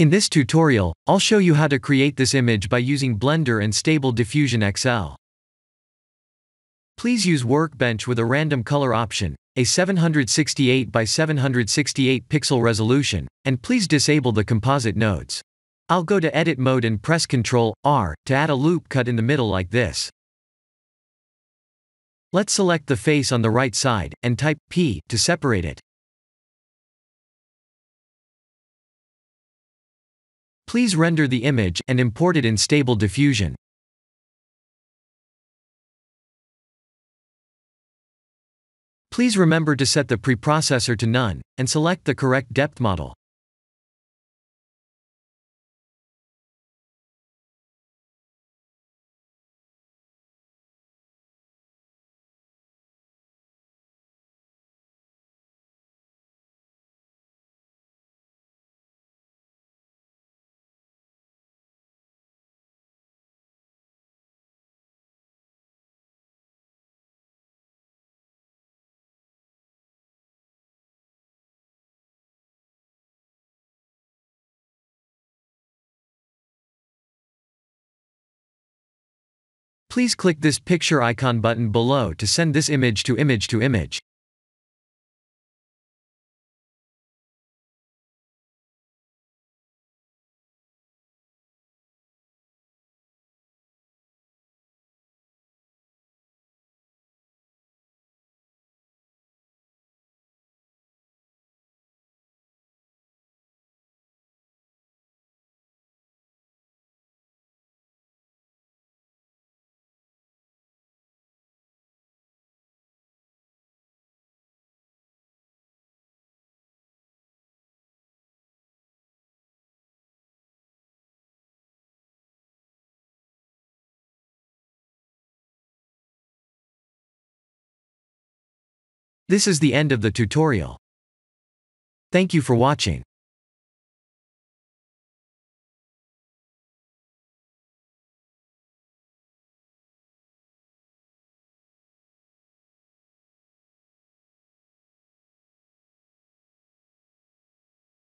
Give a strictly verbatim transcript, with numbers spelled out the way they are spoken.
In this tutorial, I'll show you how to create this image by using Blender and Stable Diffusion X L. Please use Workbench with a random color option, a seven hundred sixty-eight by seven hundred sixty-eight pixel resolution, and please disable the composite nodes. I'll go to Edit Mode and press Control R to add a loop cut in the middle like this. Let's select the face on the right side, and type P to separate it. Please render the image and import it in Stable Diffusion. Please remember to set the preprocessor to none, and select the correct depth model. Please click this picture icon button below to send this image to image to image. This is the end of the tutorial. Thank you for watching.